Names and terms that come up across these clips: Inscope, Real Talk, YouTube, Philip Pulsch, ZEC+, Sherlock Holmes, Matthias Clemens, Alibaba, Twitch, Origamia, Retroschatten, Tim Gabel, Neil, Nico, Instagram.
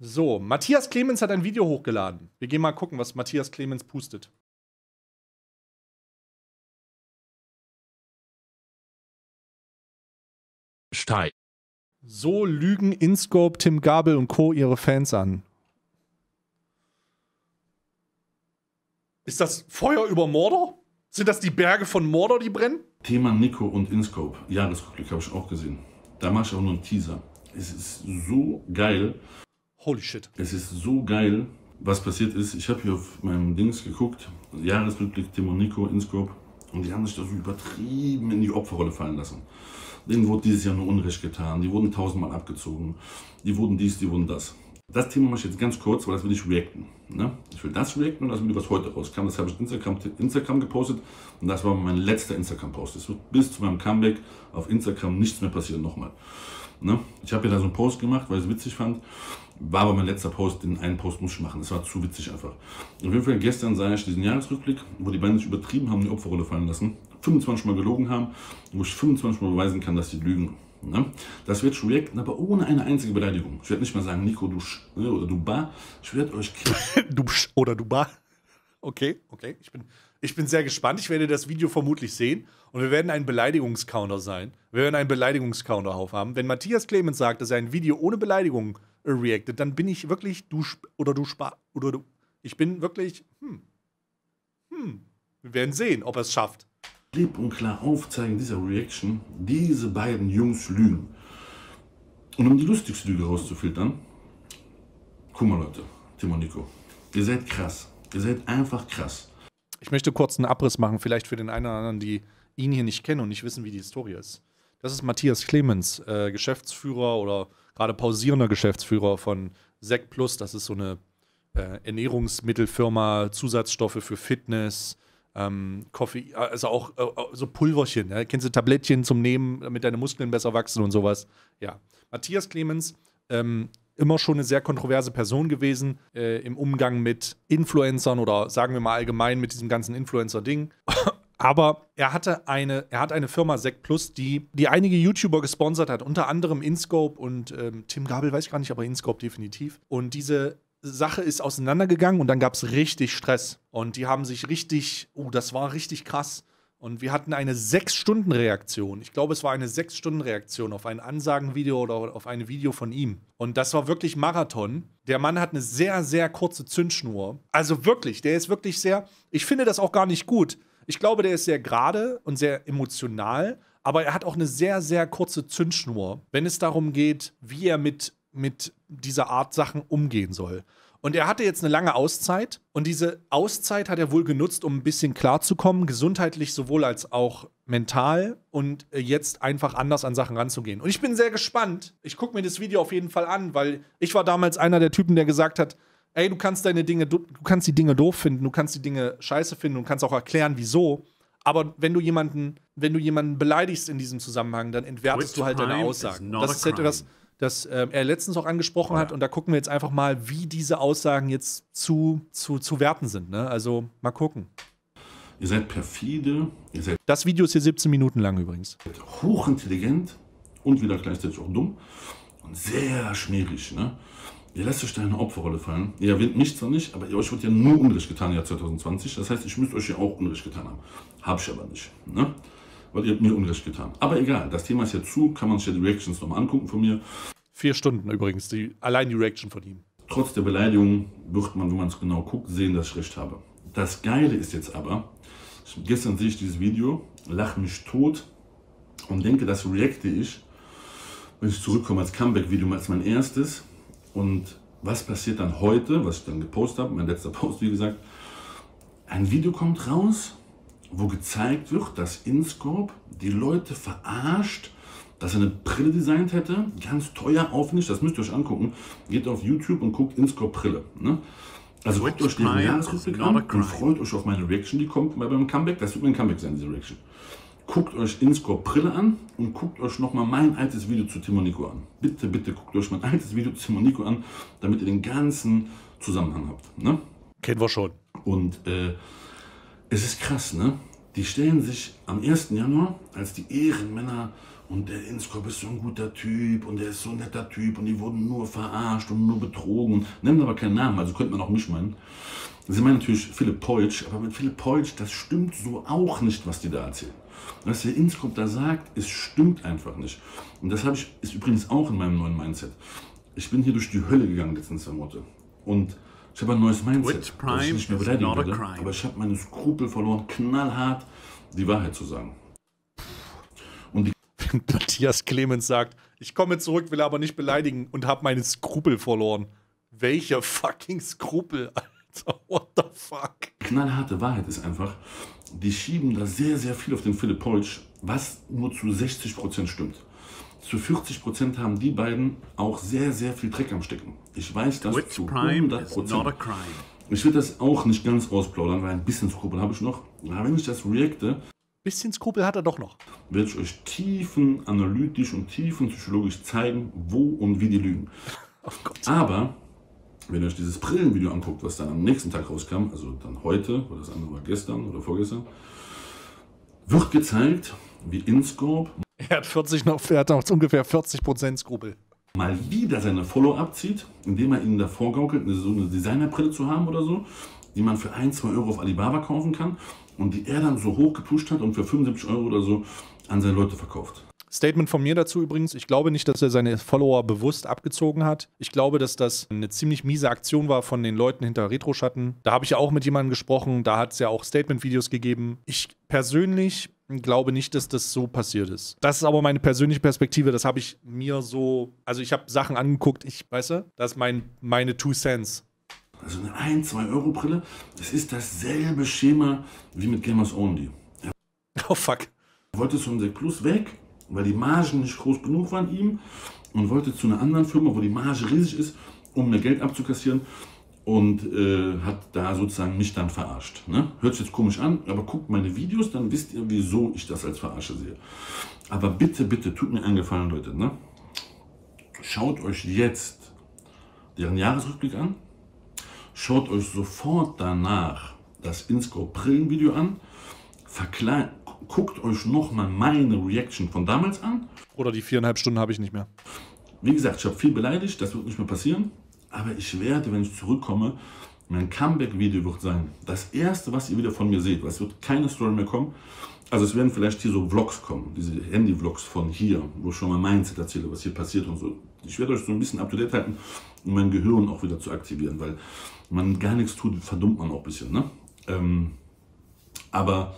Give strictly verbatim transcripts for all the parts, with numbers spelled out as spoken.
So, Matthias Clemens hat ein Video hochgeladen. Wir gehen mal gucken, was Matthias Clemens pustet. Steil. So lügen Inscope, Tim Gabel und Co. ihre Fans an. Ist das Feuer über Mordor? Sind das die Berge von Mordor, die brennen? Thema Nico und Inscope. Jahresrückblick habe ich auch gesehen. Da mache ich auch noch einen Teaser. Es ist so geil. Holy shit. Es ist so geil, was passiert ist. Ich habe hier auf meinem Dings geguckt. Jahresrückblick, Thema Nico, Inscope. Und die haben sich da so übertrieben in die Opferrolle fallen lassen. Denen wurde dieses Jahr nur Unrecht getan. Die wurden tausendmal abgezogen. Die wurden dies, die wurden das. Das Thema mache ich jetzt ganz kurz, weil das will ich reacten. Ne? Ich will das reacten und das will, was heute rauskam. Das habe ich Instagram, Instagram gepostet und das war mein letzter Instagram-Post. Es wird bis zu meinem Comeback auf Instagram nichts mehr passieren, nochmal. Ne? Ich habe ja da so einen Post gemacht, weil ich es witzig fand. War aber mein letzter Post, den einen Post muss ich machen. Das war zu witzig einfach. Auf jeden Fall, gestern sah ich diesen Jahresrückblick, wo die beiden sich übertrieben haben, die Opferrolle fallen lassen, fünfundzwanzig Mal gelogen haben, wo ich fünfundzwanzig Mal beweisen kann, dass die lügen. Ne? Das wird schon reacten, aber ohne eine einzige Beleidigung. Ich werde nicht mal sagen, Nico, du Sch oder du Bar. Ich werde euch du Sch oder du Bar. Okay, okay. Ich bin, ich bin sehr gespannt. Ich werde das Video vermutlich sehen. Und wir werden einen Beleidigungscounter sein. Wir werden einen Beleidigungscounter aufhaben. Wenn Matthias Clemens sagt, dass er ein Video ohne Beleidigung reactet, dann bin ich wirklich du Sch oder du Spar oder du. Ich bin wirklich. Hm. Hm. Wir werden sehen, ob er es schafft. Klipp und klar aufzeigen dieser Reaction, diese beiden Jungs lügen. Und um die lustigste Lüge rauszufiltern, guck mal Leute, Tim und Nico, ihr seid krass, ihr seid einfach krass. Ich möchte kurz einen Abriss machen, vielleicht für den einen oder anderen, die ihn hier nicht kennen und nicht wissen, wie die Historie ist. Das ist Matthias Clemens, äh, Geschäftsführer oder gerade pausierender Geschäftsführer von Z E C plus, das ist so eine äh, Ernährungsmittelfirma, Zusatzstoffe für Fitness, Ähm, Koffein, also auch äh, so Pulverchen, ja? Kennst du Tablettchen zum Nehmen, damit deine Muskeln besser wachsen und sowas. Ja, Matthias Clemens, ähm, immer schon eine sehr kontroverse Person gewesen äh, im Umgang mit Influencern oder sagen wir mal allgemein mit diesem ganzen Influencer-Ding. Aber er hatte eine, er hat eine Firma Z E C plus, die, die einige YouTuber gesponsert hat, unter anderem Inscope und ähm, Tim Gabel, weiß ich gar nicht, aber Inscope definitiv. Und diese Sache ist auseinandergegangen und dann gab es richtig Stress. Und die haben sich richtig, oh, das war richtig krass. Und wir hatten eine sechs Stunden Reaktion. Ich glaube, es war eine sechs Stunden Reaktion auf ein Ansagenvideo oder auf ein Video von ihm. Und das war wirklich Marathon. Der Mann hat eine sehr, sehr kurze Zündschnur. Also wirklich, der ist wirklich sehr, ich finde das auch gar nicht gut. Ich glaube, der ist sehr gerade und sehr emotional. Aber er hat auch eine sehr, sehr kurze Zündschnur, wenn es darum geht, wie er mit mit dieser Art Sachen umgehen soll. Und er hatte jetzt eine lange Auszeit und diese Auszeit hat er wohl genutzt, um ein bisschen klarzukommen, gesundheitlich sowohl als auch mental und jetzt einfach anders an Sachen ranzugehen. Und ich bin sehr gespannt. Ich gucke mir das Video auf jeden Fall an, weil ich war damals einer der Typen, der gesagt hat, ey, du kannst deine Dinge, du kannst die Dinge doof finden, du kannst die Dinge scheiße finden und kannst auch erklären, wieso. Aber wenn du jemanden, wenn du jemanden beleidigst in diesem Zusammenhang, dann entwertest du halt deine Aussagen. Das ist etwas, das äh, er letztens auch angesprochen oh, hat. Ja. Und da gucken wir jetzt einfach mal, wie diese Aussagen jetzt zu, zu, zu werten sind. Ne? Also mal gucken. Ihr seid perfide. Ihr seid das Video ist hier siebzehn Minuten lang übrigens. Hochintelligent und wieder gleichzeitig auch dumm. Und sehr schmierig. Ne? Ihr lasst euch da in eine Opferrolle fallen. Ihr erwähnt mich zwar nicht, aber euch wird ja nur Unrecht getan im Jahr zwanzig zwanzig. Das heißt, ich müsste euch ja auch Unrecht getan haben. Hab ich aber nicht. Ne? Weil ihr habt mir Unrecht getan. Aber egal, das Thema ist ja zu, kann man sich ja die Reactions nochmal angucken von mir. Vier Stunden übrigens, die, allein die Reaction von ihm. Trotz der Beleidigung wird man, wenn man es genau guckt, sehen, dass ich recht habe. Das Geile ist jetzt aber, ich, gestern sehe ich dieses Video, lache mich tot und denke, das reacte ich, wenn ich zurückkomme als Comeback-Video, als mein erstes. Und was passiert dann heute, was ich dann gepostet habe, mein letzter Post, wie gesagt, ein Video kommt raus, wo gezeigt wird, dass Inscope die Leute verarscht, dass er eine Brille designt hätte, ganz teuer, aufwendig, das müsst ihr euch angucken. Geht auf YouTube und guckt Inscope Brille. Ne? Also guckt euch den Jahresrückblick an und freut euch auf meine Reaction, die kommt bei meinem Comeback. Das wird mein Comeback sein, diese Reaction. Guckt euch Inscope Brille an und guckt euch nochmal mein altes Video zu Tim und Nico an. Bitte, bitte guckt euch mein altes Video zu Tim und Nico an, damit ihr den ganzen Zusammenhang habt. Ne? Kennen wir schon. Und äh, es ist krass, ne? Die stellen sich am ersten Januar als die Ehrenmänner und der Inscope ist so ein guter Typ und der ist so ein netter Typ und die wurden nur verarscht und nur betrogen und nennen aber keinen Namen, also könnte man auch mich meinen. Sie meinen natürlich Philip Pulsch, aber mit Philip Pulsch, das stimmt so auch nicht, was die da erzählen. Was der Inscope da sagt, es stimmt einfach nicht. Und das habe ich, ist übrigens auch in meinem neuen Mindset. Ich bin hier durch die Hölle gegangen letzten zwei Monate und ich habe ein neues Mindset, das ich nicht mehr beleidigen werde, aber ich habe meine Skrupel verloren, knallhart die Wahrheit zu sagen. Und die Matthias Clemens sagt, ich komme zurück, will aber nicht beleidigen und habe meine Skrupel verloren. Welche fucking Skrupel, Alter, what the fuck? Knallharte Wahrheit ist einfach, die schieben da sehr, sehr viel auf den Philip Pulsch, was nur zu sechzig Prozent stimmt. Zu vierzig Prozent haben die beiden auch sehr, sehr viel Dreck am Stecken. Ich weiß das zu hundert Prozent. Ich will das auch nicht ganz ausplaudern, weil ein bisschen Skrupel habe ich noch. Aber wenn ich das reacte, ein bisschen Skrupel hat er doch noch, werde ich euch tiefen analytisch und tiefen psychologisch zeigen, wo und wie die lügen. Oh Gott. Aber wenn ihr euch dieses Brillenvideo anguckt, was dann am nächsten Tag rauskam, also dann heute, oder das andere war gestern oder vorgestern, wird gezeigt, wie Inscope... Er hat, vierzig noch, er hat noch ungefähr vierzig Prozent Skrupel. Mal wieder seine Follow abzieht, indem er ihnen davor gaukelt, so eine Designerbrille zu haben oder so, die man für ein, zwei Euro auf Alibaba kaufen kann und die er dann so hoch gepusht hat und für fünfundsiebzig Euro oder so an seine Leute verkauft. Statement von mir dazu übrigens, ich glaube nicht, dass er seine Follower bewusst abgezogen hat. Ich glaube, dass das eine ziemlich miese Aktion war von den Leuten hinter Retroschatten. Da habe ich ja auch mit jemandem gesprochen, da hat es ja auch Statement-Videos gegeben. Ich persönlich glaube nicht, dass das so passiert ist. Das ist aber meine persönliche Perspektive, das habe ich mir so, also ich habe Sachen angeguckt, ich, weißt du, das ist mein, meine Two Cents. Also eine ein, zwei Euro Brille, das ist dasselbe Schema wie mit Gamers Only. Oh fuck. Er wollte zum Z E C plus weg, weil die Margen nicht groß genug waren ihm und wollte zu einer anderen Firma, wo die Marge riesig ist, um mehr Geld abzukassieren und äh, hat da sozusagen mich dann verarscht. Ne? Hört sich jetzt komisch an, aber guckt meine Videos, dann wisst ihr, wieso ich das als Verarsche sehe. Aber bitte, bitte, tut mir einen Gefallen, Leute. Ne? Schaut euch jetzt deren Jahresrückblick an, schaut euch sofort danach das Inscope-Brillen-Video an, verkleinert. Guckt euch nochmal meine Reaction von damals an. Oder die viereinhalb Stunden habe ich nicht mehr. Wie gesagt, ich habe viel beleidigt, das wird nicht mehr passieren. Aber ich werde, wenn ich zurückkomme, mein Comeback-Video wird sein. Das erste, was ihr wieder von mir seht, weil es wird keine Story mehr kommen. Also es werden vielleicht hier so Vlogs kommen, diese Handy-Vlogs von hier, wo ich schon mal Mindset erzähle, was hier passiert und so. Ich werde euch so ein bisschen up-to-date halten, um mein Gehirn auch wieder zu aktivieren, weil man gar nichts tut, verdummt man auch ein bisschen. Ne? Ähm, aber...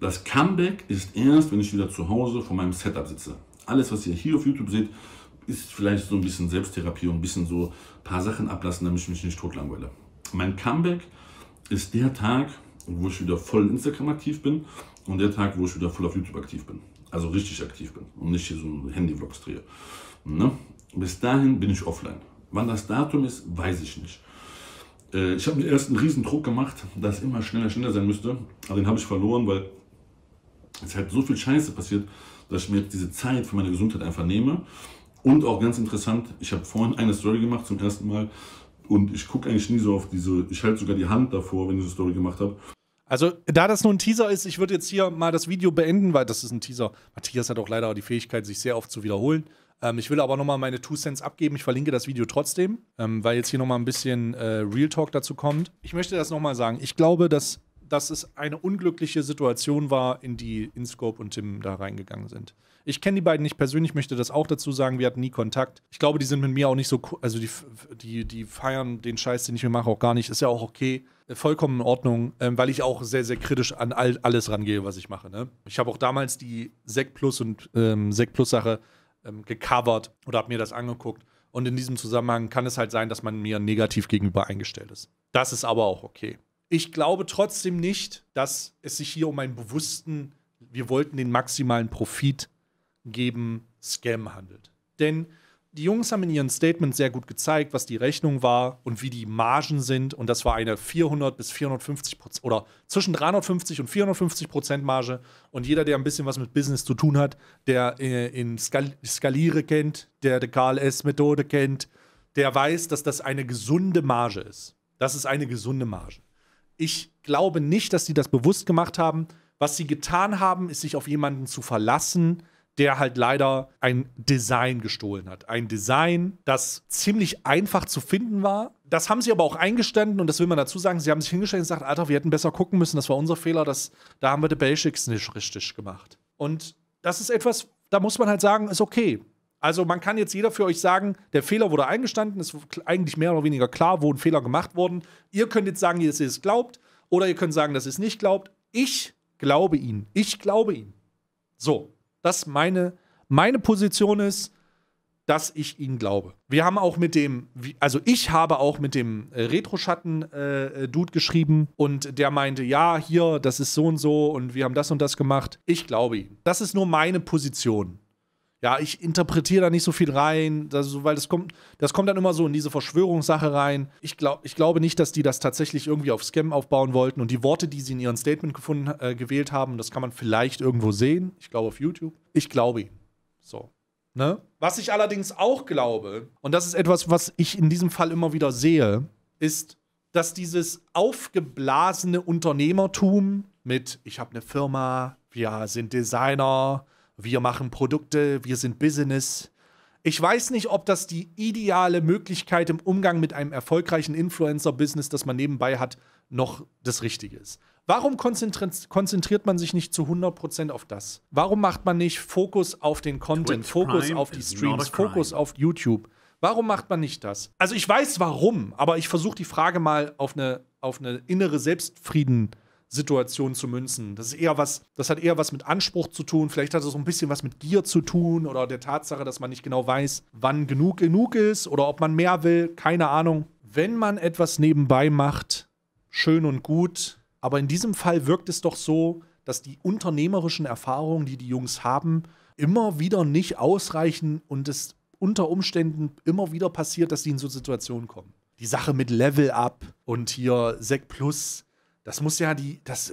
Das Comeback ist erst, wenn ich wieder zu Hause vor meinem Setup sitze. Alles, was ihr hier auf YouTube seht, ist vielleicht so ein bisschen Selbsttherapie und ein bisschen so ein paar Sachen ablassen, damit ich mich nicht totlangweile. Mein Comeback ist der Tag, wo ich wieder voll in Instagram aktiv bin und der Tag, wo ich wieder voll auf YouTube aktiv bin. Also richtig aktiv bin und nicht hier so ein Handy-Vlogs drehe. Ne? Bis dahin bin ich offline. Wann das Datum ist, weiß ich nicht. Äh, ich habe mir erst einen riesen Druck gemacht, dass es immer schneller, schneller sein müsste. Aber den habe ich verloren, weil... Es ist halt so viel Scheiße passiert, dass ich mir jetzt diese Zeit für meine Gesundheit einfach nehme. Und auch ganz interessant, ich habe vorhin eine Story gemacht zum ersten Mal und ich gucke eigentlich nie so auf diese, ich halte sogar die Hand davor, wenn ich eine Story gemacht habe. Also, da das nur ein Teaser ist, ich würde jetzt hier mal das Video beenden, weil das ist ein Teaser. Matthias hat auch leider die Fähigkeit, sich sehr oft zu wiederholen. Ähm, ich will aber nochmal meine Two Cents abgeben. Ich verlinke das Video trotzdem, ähm, weil jetzt hier nochmal ein bisschen äh, Real Talk dazu kommt. Ich möchte das nochmal sagen. Ich glaube, dass... dass es eine unglückliche Situation war, in die Inscope und Tim da reingegangen sind. Ich kenne die beiden nicht persönlich, möchte das auch dazu sagen, wir hatten nie Kontakt. Ich glaube, die sind mit mir auch nicht so, also die, die, die feiern den Scheiß, den ich mir mache, auch gar nicht. Ist ja auch okay, vollkommen in Ordnung, weil ich auch sehr, sehr kritisch an all, alles rangehe, was ich mache. Ne? Ich habe auch damals die Z E C plus und ähm, Z E C plus Sache ähm, gecovert oder habe mir das angeguckt. Und in diesem Zusammenhang kann es halt sein, dass man mir negativ gegenüber eingestellt ist. Das ist aber auch okay. Ich glaube trotzdem nicht, dass es sich hier um einen bewussten, wir wollten den maximalen Profit geben, Scam handelt. Denn die Jungs haben in ihren Statements sehr gut gezeigt, was die Rechnung war und wie die Margen sind. Und das war eine vierhundert bis vierhundertfünfzig Prozent oder zwischen dreihundertfünfzig und vierhundertfünfzig Prozent Marge. Und jeder, der ein bisschen was mit Business zu tun hat, der äh, in Skal Skaliere kennt, der die K L S-Methode kennt, der weiß, dass das eine gesunde Marge ist. Das ist eine gesunde Marge. Ich glaube nicht, dass sie das bewusst gemacht haben. Was sie getan haben, ist, sich auf jemanden zu verlassen, der halt leider ein Design gestohlen hat. Ein Design, das ziemlich einfach zu finden war. Das haben sie aber auch eingestanden, und das will man dazu sagen, sie haben sich hingestellt und gesagt, Alter, wir hätten besser gucken müssen, das war unser Fehler, das, da haben wir die Basics nicht richtig gemacht. Und das ist etwas, da muss man halt sagen, ist okay. Also man kann jetzt jeder für euch sagen, der Fehler wurde eingestanden, ist eigentlich mehr oder weniger klar, wo ein Fehler gemacht worden. Ihr könnt jetzt sagen, dass ihr es glaubt, oder ihr könnt sagen, dass ihr es nicht glaubt. Ich glaube ihn. Ich glaube ihn. So, das meine, meine Position ist, dass ich ihn glaube. Wir haben auch mit dem, also ich habe auch mit dem Retroschatten-Dude äh, geschrieben, und der meinte, ja, hier, das ist so und so und wir haben das und das gemacht. Ich glaube ihn. Das ist nur meine Position. Ja, ich interpretiere da nicht so viel rein, also, weil das kommt, das kommt dann immer so in diese Verschwörungssache rein. Ich, glaub, ich glaube nicht, dass die das tatsächlich irgendwie auf Scam aufbauen wollten. Und die Worte, die sie in ihrem Statement gefunden, äh, gewählt haben, das kann man vielleicht irgendwo sehen. Ich glaube auf YouTube. Ich glaube ihnen. So. Ne? Was ich allerdings auch glaube, und das ist etwas, was ich in diesem Fall immer wieder sehe, ist, dass dieses aufgeblasene Unternehmertum mit, ich habe eine Firma, wir sind Designer, wir machen Produkte, wir sind Business. Ich weiß nicht, ob das die ideale Möglichkeit im Umgang mit einem erfolgreichen Influencer-Business, das man nebenbei hat, noch das Richtige ist. Warum konzentriert man sich nicht zu hundert Prozent auf das? Warum macht man nicht Fokus auf den Content, Fokus auf die Streams, Fokus auf YouTube? Warum macht man nicht das? Also ich weiß warum, aber ich versuche die Frage mal auf eine, auf eine innere Selbstfrieden zu Situation zu münzen. Das ist eher was, das hat eher was mit Anspruch zu tun, vielleicht hat es auch ein bisschen was mit Gier zu tun oder der Tatsache, dass man nicht genau weiß, wann genug genug ist oder ob man mehr will, keine Ahnung. Wenn man etwas nebenbei macht, schön und gut, aber in diesem Fall wirkt es doch so, dass die unternehmerischen Erfahrungen, die die Jungs haben, immer wieder nicht ausreichen und es unter Umständen immer wieder passiert, dass sie in so Situationen kommen. Die Sache mit Level Up und hier Z E C plus, das muss ja die, das,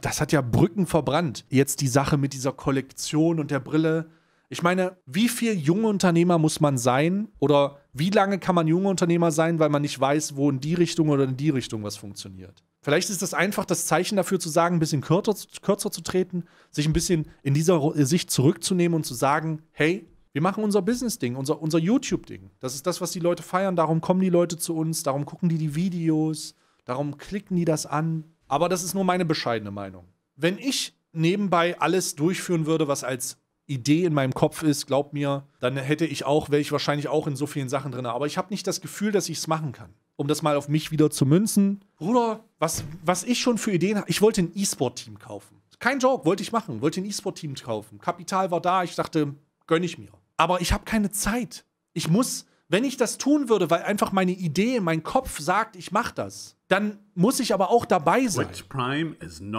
das hat ja Brücken verbrannt. Jetzt die Sache mit dieser Kollektion und der Brille. Ich meine, wie viel junge Unternehmer muss man sein? Oder wie lange kann man junge Unternehmer sein, weil man nicht weiß, wo in die Richtung oder in die Richtung was funktioniert? Vielleicht ist das einfach das Zeichen dafür zu sagen, ein bisschen kürzer, kürzer zu treten, sich ein bisschen in dieser Sicht zurückzunehmen und zu sagen, hey, wir machen unser Business-Ding, unser, unser YouTube-Ding. Das ist das, was die Leute feiern. Darum kommen die Leute zu uns, darum gucken die die Videos. Darum klicken die das an. Aber das ist nur meine bescheidene Meinung. Wenn ich nebenbei alles durchführen würde, was als Idee in meinem Kopf ist, glaubt mir, dann hätte ich auch, wäre ich wahrscheinlich auch in so vielen Sachen drin. Aber ich habe nicht das Gefühl, dass ich es machen kann. Um das mal auf mich wieder zu münzen. Bruder, was, was ich schon für Ideen habe. Ich wollte ein E-Sport-Team kaufen. Kein Joke, wollte ich machen. Wollte ein E-Sport-Team kaufen. Kapital war da. Ich dachte, gönne ich mir. Aber ich habe keine Zeit. Ich muss, wenn ich das tun würde, weil einfach meine Idee, mein Kopf sagt, ich mache das. Dann muss ich aber auch dabei sein.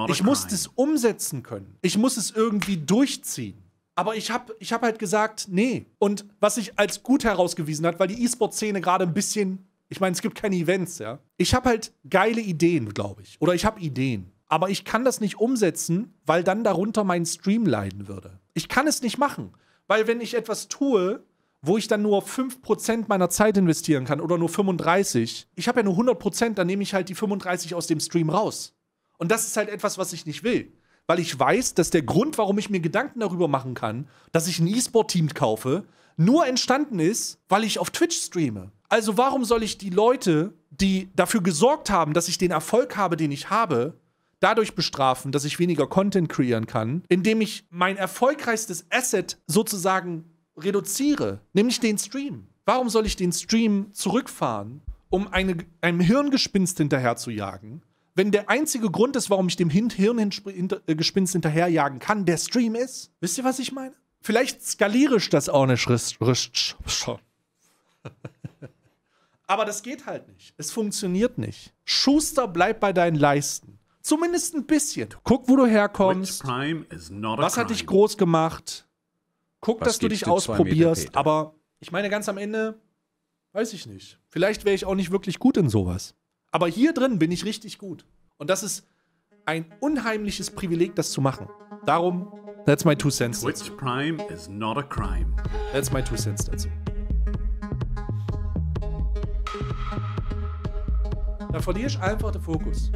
Ich muss das umsetzen können. Ich muss es irgendwie durchziehen. Aber ich habe ich hab halt gesagt, nee. Und was sich als gut herausgewiesen hat, weil die E-Sport-Szene gerade ein bisschen, ich meine, es gibt keine Events, ja. Ich habe halt geile Ideen, glaube ich. Oder ich habe Ideen. Aber ich kann das nicht umsetzen, weil dann darunter mein Stream leiden würde. Ich kann es nicht machen. Weil wenn ich etwas tue, wo ich dann nur fünf Prozent meiner Zeit investieren kann oder nur fünfunddreißig. Ich habe ja nur hundert Prozent, dann nehme ich halt die fünfunddreißig aus dem Stream raus. Und das ist halt etwas, was ich nicht will. Weil ich weiß, dass der Grund, warum ich mir Gedanken darüber machen kann, dass ich ein E-Sport-Team kaufe, nur entstanden ist, weil ich auf Twitch streame. Also warum soll ich die Leute, die dafür gesorgt haben, dass ich den Erfolg habe, den ich habe, dadurch bestrafen, dass ich weniger Content kreieren kann, indem ich mein erfolgreichstes Asset sozusagen reduziere, nämlich den Stream. Warum soll ich den Stream zurückfahren, um eine, einem Hirngespinst hinterher zu jagen, wenn der einzige Grund ist, warum ich dem Hirngespinst hinterherjagen kann, der Stream ist? Wisst ihr, was ich meine? Vielleicht skaliere ich das auch nicht. Aber das geht halt nicht. Es funktioniert nicht. Schuster, bleib bei deinen Leisten. Zumindest ein bisschen. Guck, wo du herkommst. Was hat dich groß gemacht? Guck, was dass du dich ausprobierst, aber ich meine, ganz am Ende, weiß ich nicht. Vielleicht wäre ich auch nicht wirklich gut in sowas. Aber hier drin bin ich richtig gut. Und das ist ein unheimliches Privileg, das zu machen. Darum, that's my two cents dazu. Twitch Prime is not a crime. That's my two cents dazu. Da verliere ich einfach den Fokus.